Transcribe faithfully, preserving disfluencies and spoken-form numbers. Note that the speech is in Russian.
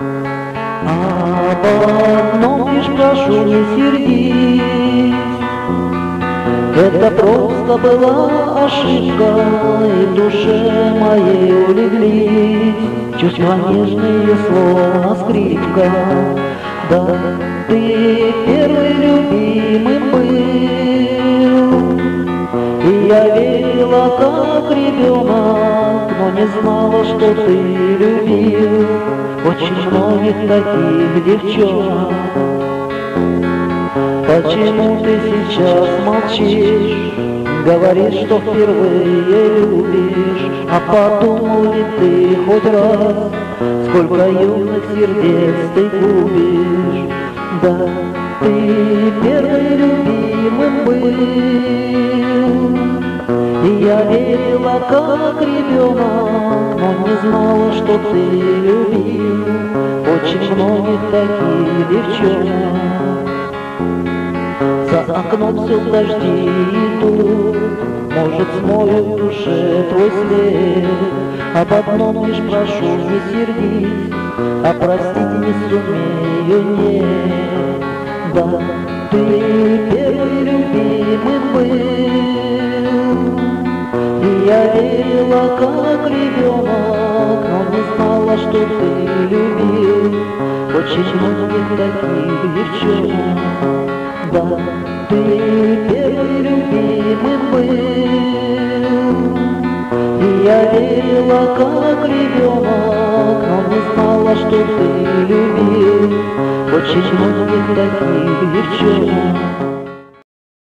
Об одном лишь прошу, не сердись, это просто была ошибка, и в душе моей улеглись чувства нежные, словно скрипка. Да, ты первый любимый был, и я верила, как ребенок, но не знала, что ты любил очень многих таких девчонок. Почему ты сейчас молчишь, говоришь, что впервые любишь, а подумал ли ты хоть раз, сколько юных сердец ты губишь? Да, ты первый любимым был, и я верила, как ребенок, но не знала, что ты любил очень многих таких девчонок. За окном все дожди идут, может, смою в душе твой след. Об одном лишь прошу, не сердись, а простить не сумею, нет. Да, ты первый любимый был, и я верила, как ребенок, но не знала, что ты любил очень многих таких девчонок. Да, ты первый любимый был, и я верила, как ребенок, но не знала, что ты любил очень многих таких девчонок.